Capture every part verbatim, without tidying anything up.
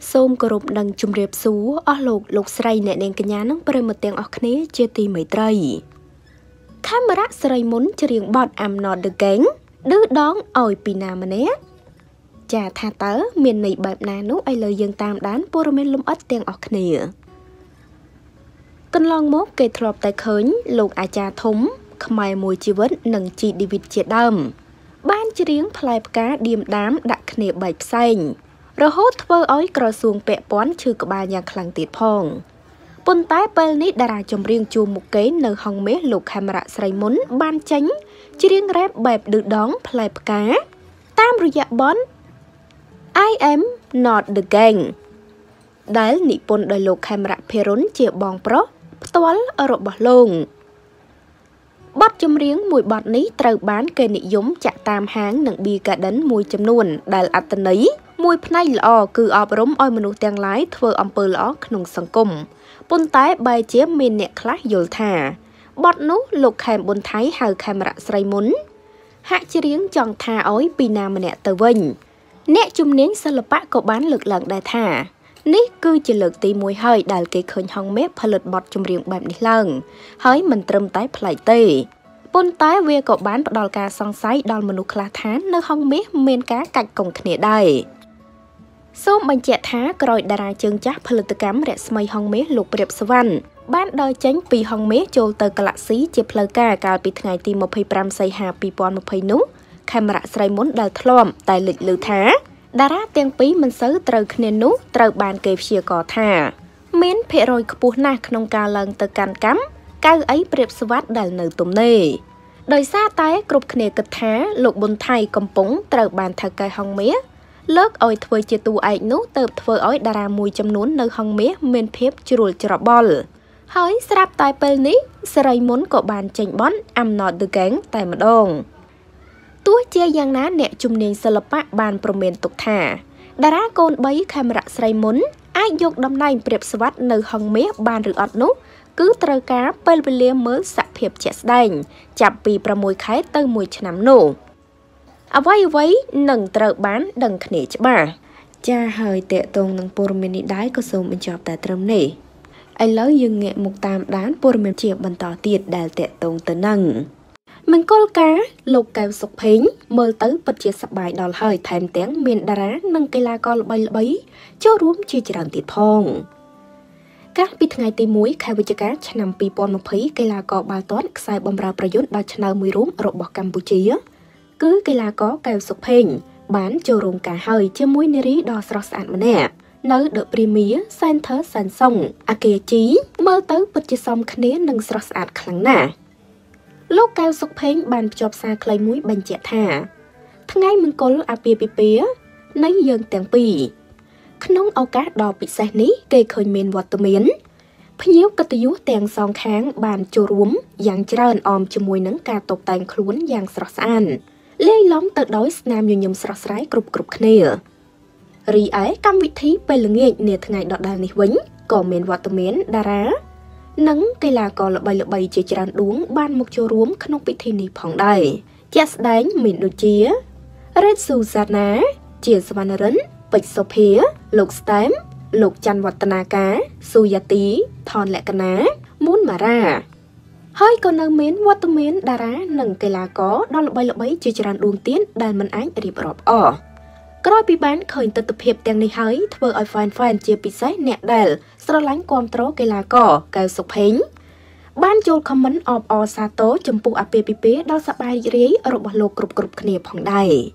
Sôm cơ rộp nâng chùm rệp xú, ớt lột lột srei nẹ nèng kênh nhá nâng bởi mật tiếng ớt ní chê tì mấy trây. Khá mơ rác srei muốn chê riêng bọt I'm Not The Gang, đứa đón ôi pì nà mà nét. Chà tha tớ, miền này bạp nà nú ai lời dân tam đán bố rô mênh lùm ớt tiếng ớt ní. Cân lon mốt kê thọp tài khớnh, lột á chà thúng, khmai mùi chì vớt nâng chì đi vịt chê đâm. Ban chê riêng phlai pká điềm đám đặc khné bạch xanh. Rồi hốt thơ ối cỏ xuồng bẹ bón chư cơ ba nhà khẳng tiệt phong. Bồn tái bèl ní đà ra chồng riêng chùa một kế nờ hòng mế lục camera srei muốn ban tránh. Chỉ riêng rép bẹp được đón pleb cá. Tam rồi dạ bón. I'm Not The Gang. Đấy nị bồn đời lục camera phê rốn chìa bòn pro. Toán ở rộp bỏ lông. Bọt chùm riêng mùi bọt ní trầu bán kê nị giống chạ tam háng nâng bi cả đến mùi châm nuồn. Đấy là tên ấy. Mùi pnay lọ cứ ọp rống ôi menu tiếng lái thơ âm pơ lọ khung sân cùng. Bồn tái bài chế mình nẹ khá dồn thả. Bọt nú lục hèm bồn thái hào camera srei muốn. Hạ chế riêng chọn thả ối bì nà mà nẹ tờ vinh. Nẹ chùm nến sơ lập bác cậu bán lực lặng đài thả. Ní cư chỉ lực tì mùi hơi đài kê khơi hông mếp phá lực bọt chùm riêng bạp ní lần. Hới mình trâm tái phlai tì. Bồn tái về cậu bán bọt đòl ca song sái đòl menu khá thán nơ hông mếp mên cá cạch cổng khné đài. Sốm bánh trẻ thá gọi đà ra chương chắc phá lực tự cám rẽ smay hông mế lục rệp sơ văn. Bán đời chánh vì hông mế chôl tờ cà lạ xí chếp lờ ca cao bị thang ngày tìm một phẩy năm xây hà bì bọn một phẩy năm nú. Khám rạ srei muốn đà thlom tài lịch lưu thá. Đà ra tiếng phí mình sớ trâu khné nú trâu bàn kê phía có thà. Mến phê rồi khá bút nạc nông ca lần tờ càn cắm. Cao ấy rệp sơ vát đà nở tùm nê. Đời xa tái cục khné cực thá lục bồn thay cầm búng trâu bàn thà cây hông mế. Lớp ôi thơ chê tù ạch nú tợp thơ ôi đà ra mùi châm nún nơ hông mế mên phép chư rùl chả bòl. Hới srap tài pêl ní, srei muốn cậu bàn chanh bón I'm Not The Gang tài mà đông. Tùa chê giang ná nẹ chùm nền sơ lập bạc bàn pro mên tục thả. Đà ra côn bấy camera srei muốn, ai dục đâm nành prep sơ vát nơ hông mế bàn rừng ọt nú. Cứ trơ cá pêl bê lia mớ sạ phép chẹ sdành, chạp bì pra mùi khái tơ mùi chả nám nổ. À vay vay nâng trợt bán đằng khné chá bà. Cha hơi tệ tông nâng bồn mê ní đáy có sông bên chọp tài trâm nê. Ai lỡ dừng nghệ mục tam đán bồn mê chìa bần tỏ tiệt đài tệ tông tớ nâng. Mình côn cá, lục kèo sọc phính, mơ tớ bật chìa sạp bài đòl hơi thèm tiếng miền đá rá nâng cây la con bay bấy, cho rúm chìa chả đằng tiệt phong. Các bị thang ngày tì mũi khai với chá cá chá nằm bì bồn mập phí cây la con bà toán xài bầm ra bà yốt đo chá nơ mùi rúm rộp bò Campuchia. Cứ cây là có kèo sụp hình, bán cho rồng cả hơi chứ mũi nê rí đo sọ sạn mà nè. Nớ đỡ bì mía, xanh thớ xanh sông, à kìa chí, mơ tớ bật chì xong khné nâng sọ sạn khẳng nà. Lúc kèo sụp hình bàn chọp xa khlây mũi bánh trẻ thả. Tháng ngày mình có lúc à bìa bìa bìa, nấy dường tiếng bì. Khóng áo cá đo bị xe ní, kê khơi mên vọt tù miến. Phá nhéo cơ tư dú tiếng xong kháng bàn cho rúm, dàng trơn ôm cho mũi nâng ca tộc tàn khluốn dàng sọ sạn. Lấy lóng tự đối snam nhu nhầm sọ sái cục cục khné. Rì ấy cam vị thí bê lưng nghẹn nè thằng ngày đọt đàn này vĩnh, cỏ mền vọt tùm mến đà rá. Nắng cây là cỏ lợi bày lợi bày chế tràn đuống ban một chỗ ruống khăn ông vị thí này phóng đầy. Chát đánh mền đồ chía. Rết dù giạt ná, chìa sơ văn rấn, bạch sọ phía, lục stém, lục chăn vọt tà nà cá, dù già tí, thòn lẹ cà ná, muốn mà ra. Hơi còn nâng mến vô tâm mến đà rá nâng cây lá có đo lộp bay lộp bấy chìa tràn đuông tiến đài mân ánh rịp rộp ỏ. Rồi bị bán khởi tự tập hiệp tiếng này hới thơ oi phàn phàn chìa bị xáy nẹ đèl sơ lánh quàm trố cây lá có kèo sụp hình. Bán chôl comment ọp ọ xa tố chùm phu áp bê bê bê đo xa bài rế rộp bỏ lô cụp cụp khné phòng đầy.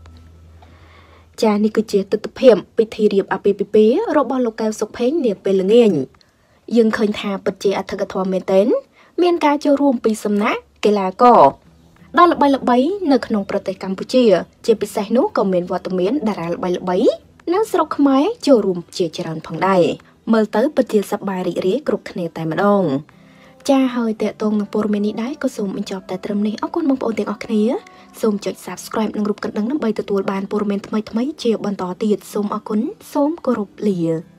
Chà nì cư chìa tự tập hiệp bị thi riệp áp bê bê bê rộp bỏ lô kèo sụp hình nè bê l miền ca cho rùm bị xâm nát, cây lá cỏ. Đó là bay lợp bấy nơi khăn ông Prote Campuchia, chế bị xe nú cầu miền vào tùm miền đà ra lợp bay lợp bấy. Nâng sơ rốc máy cho rùm chìa chìa ràng phòng đầy. Mơ tới bật chìa sắp bài rỉ rỉ cực khăn nè tài mà đông. Chà hơi tệ tôn nâng bồn mê ní đáy có xùm mình chọp tài trâm này ốc con mong bồn tiền ọc khné. Xùm chọch subscribe nâng rụp cận đăng nâng bay tự tuôn bàn bồn mê thmây thmây chìa bàn tỏ tiệt xùm ọc